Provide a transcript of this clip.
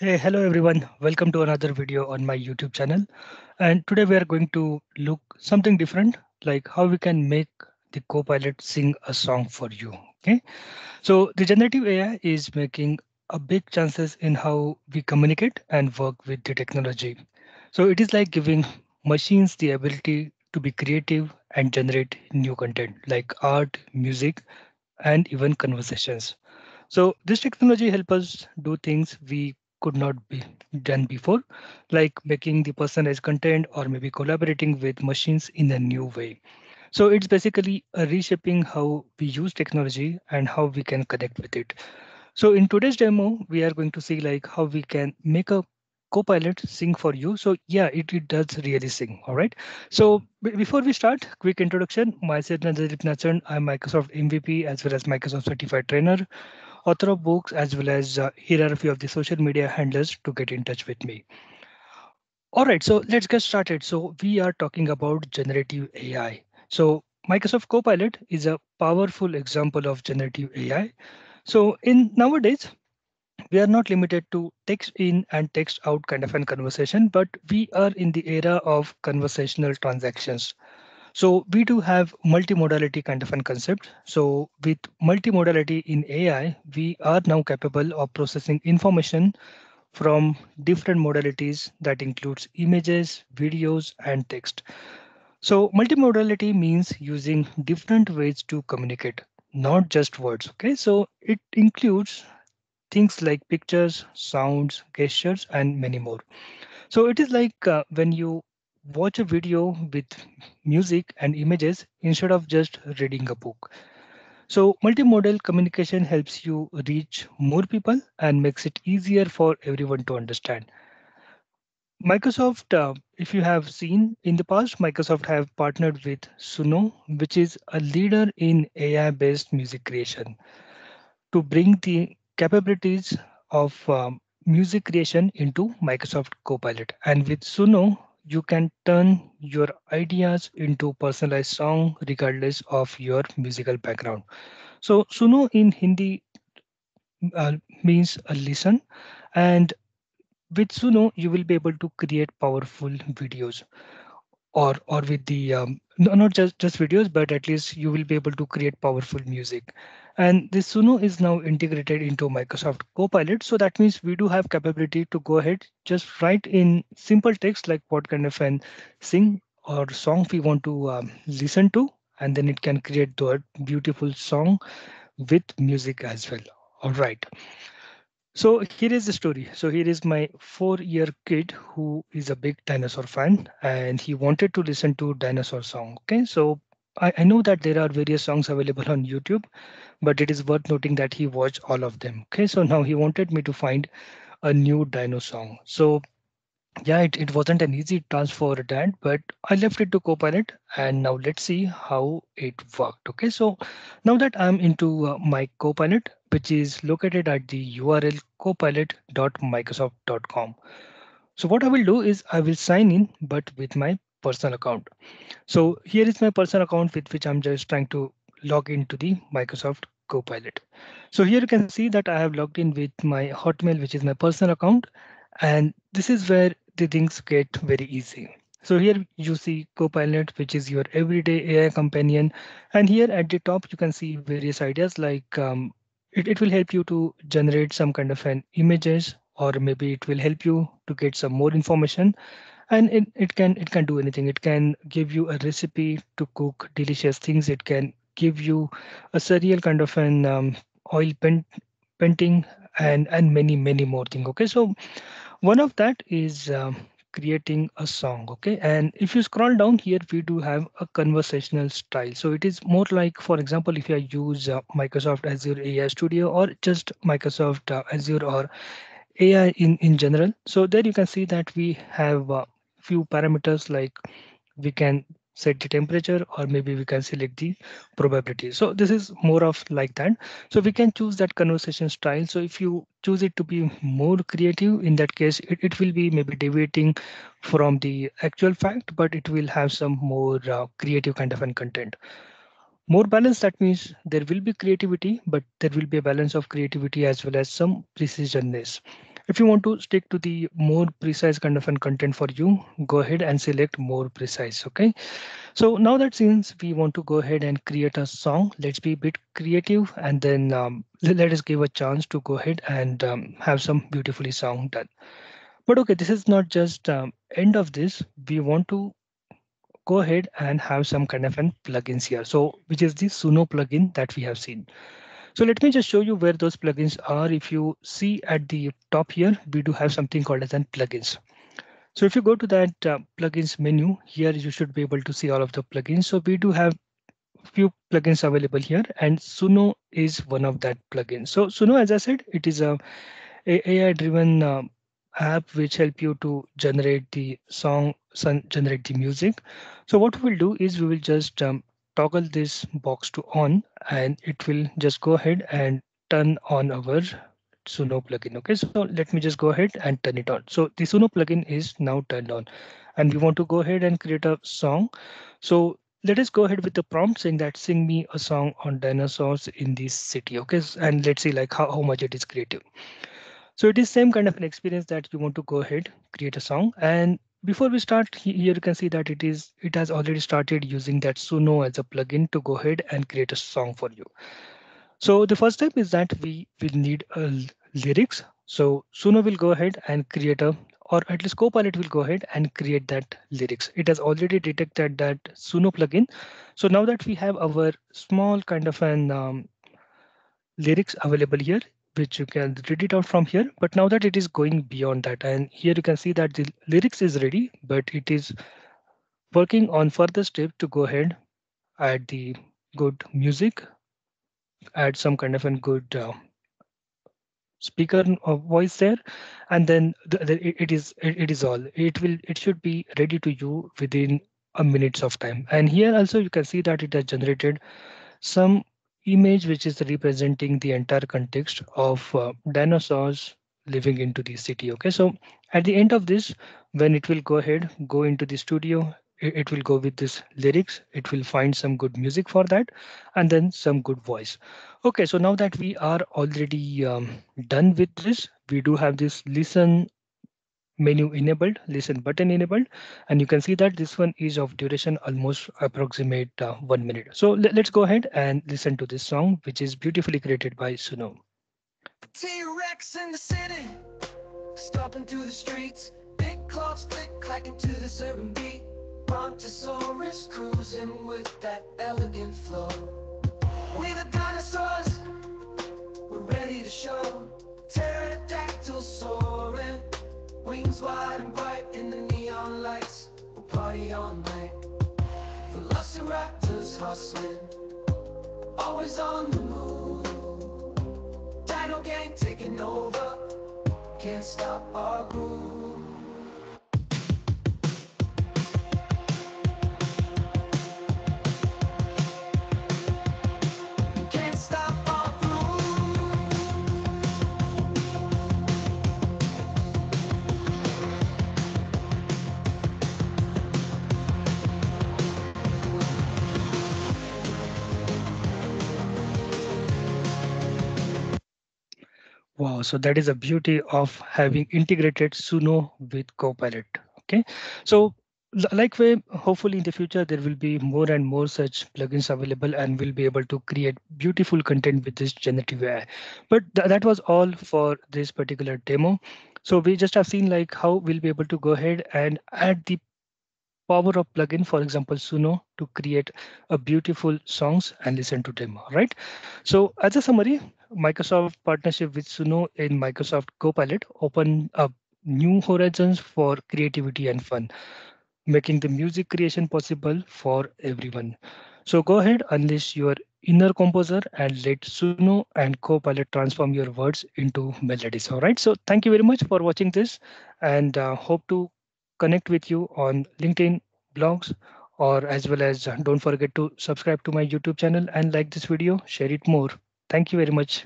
Hey, hello everyone. Welcome to another video on my YouTube channel. And today we are going to look something different, like how we can make the Copilot sing a song for you. Okay. So the generative AI is making a big chances in how we communicate and work with the technology. So it is like giving machines the ability to be creative and generate new content like art, music, and even conversations. So this technology helps us do things we could not be done before, like making the personalized content or maybe collaborating with machines in a new way. So it's basically a reshaping how we use technology and how we can connect with it. So in today's demo, we are going to see like how we can make a Copilot sing for you. So yeah, it does really sing. All right. So before we start, quick introduction. Myself, Nazarit Nathan, I'm Microsoft MVP as well as Microsoft Certified Trainer, author of books, as well as here are a few of the social media handlers to get in touch with me. All right, so let's get started. So we are talking about generative AI. So Microsoft Copilot is a powerful example of generative AI. So nowadays, we are not limited to text in and text out kind of a conversation, but we are in the era of conversational transactions. So we do have multimodality kind of a concept. So with multimodality in AI, we are now capable of processing information from different modalities that includes images, videos, and text. So multimodality means using different ways to communicate, not just words. Okay, so it includes things like pictures, sounds, gestures, and many more. So it is like when you watch a video with music and images instead of just reading a book. So multimodal communication helps you reach more people and makes it easier for everyone to understand. Microsoft, if you have seen in the past, Microsoft have partnered with Suno, which is a leader in AI-based music creation, to bring the capabilities of music creation into Microsoft Copilot. And with Suno, you can turn your ideas into personalized song regardless of your musical background. So Suno in Hindi means a listen, and with Suno you will be able to create powerful videos, or with the not just videos, but at least you will be able to create powerful music. And this Suno is now integrated into Microsoft Copilot. So that means we do have capability to go ahead, just write in simple text, like what kind of an sing or song we want to listen to, and then it can create that beautiful song with music as well. All right. So here is the story. So here is my 4-year kid who is a big dinosaur fan, and he wanted to listen to dinosaur song. Okay, so I know that there are various songs available on YouTube, but it is worth noting that he watched all of them. Okay, so now he wanted me to find a new dino song. So yeah, it wasn't an easy task for Dad, but I left it to Copilot, and now let's see how it worked. Okay, so now that I'm into my Copilot, which is located at the URL copilot.microsoft.com. So what I will do is I will sign in, but with my personal account. So here is my personal account with which I'm just trying to log into the Microsoft Copilot. So here you can see that I have logged in with my Hotmail, which is my personal account. And this is where the things get very easy. So here you see Copilot, which is your everyday AI companion. And here at the top, you can see various ideas, like it will help you to generate some kind of an images, or maybe it will help you to get some more information. And it can do anything. It can give you a recipe to cook delicious things. It can give you a surreal kind of an oil painting and many more things. Okay, so one of that is creating a song. Okay, and if you scroll down here, we do have a conversational style. So it is more like, for example, if you use Microsoft Azure AI Studio or just Microsoft Azure or AI in general. So there you can see that we have few parameters, like we can set the temperature, or maybe we can select the probability. So this is more of like that. So we can choose that conversation style. So if you choose it to be more creative, in that case, it will be maybe deviating from the actual fact, but it will have some more creative kind of content. More balance, that means there will be creativity, but there will be a balance of creativity as well as some precisionness. If you want to stick to the more precise kind of content for you, go ahead and select more precise. OK, so now that since we want to go ahead and create a song, let's be a bit creative and then let us give a chance to go ahead and have some beautifully song done. But OK, this is not just end of this. We want to go ahead and have some kind of plugins here. So which is the Suno plugin that we have seen. So let me just show you where those plugins are. If you see at the top here, we do have something called as plugins. So if you go to that plugins menu here, you should be able to see all of the plugins. So we do have few plugins available here, and Suno is one of that plugins. So Suno, as I said, it is a AI-driven app which help you to generate the song, generate the music. So what we'll do is we will just toggle this box to on, and it will just go ahead and turn on our Suno plugin. OK, so let me just go ahead and turn it on. So the Suno plugin is now turned on, and we want to go ahead and create a song. So let us go ahead with the prompt saying that sing me a song on dinosaurs in this city. OK, and let's see like how much it is creative. So it is same kind of an experience that you want to go ahead, create a song. And before we start here, you can see that it has already started using that Suno as a plugin to go ahead and create a song for you. So the first step is that we will need lyrics. So Suno will go ahead and create or at least Copilot will go ahead and create that lyrics. It has already detected that Suno plugin. So now that we have our small kind of an lyrics available here, which you can read it out from here. But now that it is going beyond that, and here you can see that the lyrics is ready, but it is working on further step to go ahead, add the good music, add some kind of a good speaker or voice there, and then it is all. It should be ready to you within a minutes of time. And here also you can see that it has generated some image which is representing the entire context of dinosaurs living into the city. OK, so at the end of this, when it will go ahead, go into the studio, it will go with this lyrics. It will find some good music for that and then some good voice. OK, so now that we are already done with this, we do have this listen menu enabled, listen button enabled, and you can see that this one is of duration almost approximate 1 minute. So let's go ahead and listen to this song, which is beautifully created by Suno. T-Rex in the city, stomping through the streets, big claws click clacking to the urban beat, Brontosaurus cruising with that elegant flow. We the dinosaurs, we're ready to show, pterodactyl soaring. Wings wide and bright in the neon lights, we'll party all night. Velociraptors hustling, always on the move. Dino gang taking over, can't stop our groove. Wow, so that is the beauty of having integrated Suno with Copilot. OK, so likewise, hopefully in the future, there will be more and more such plugins available, and we'll be able to create beautiful content with this generative AI. But that was all for this particular demo. So we just have seen like how we'll be able to go ahead and add the power of plugin, for example, Suno, to create a beautiful songs and listen to them. Right. So as a summary, Microsoft partnership with Suno in Microsoft Copilot open up new horizons for creativity and fun, making the music creation possible for everyone. So go ahead, unleash your inner composer and let Suno and Copilot transform your words into melodies. All right. So thank you very much for watching this, and hope to connect with you on LinkedIn, blogs, or as well as don't forget to subscribe to my YouTube channel and like this video, share it more. Thank you very much.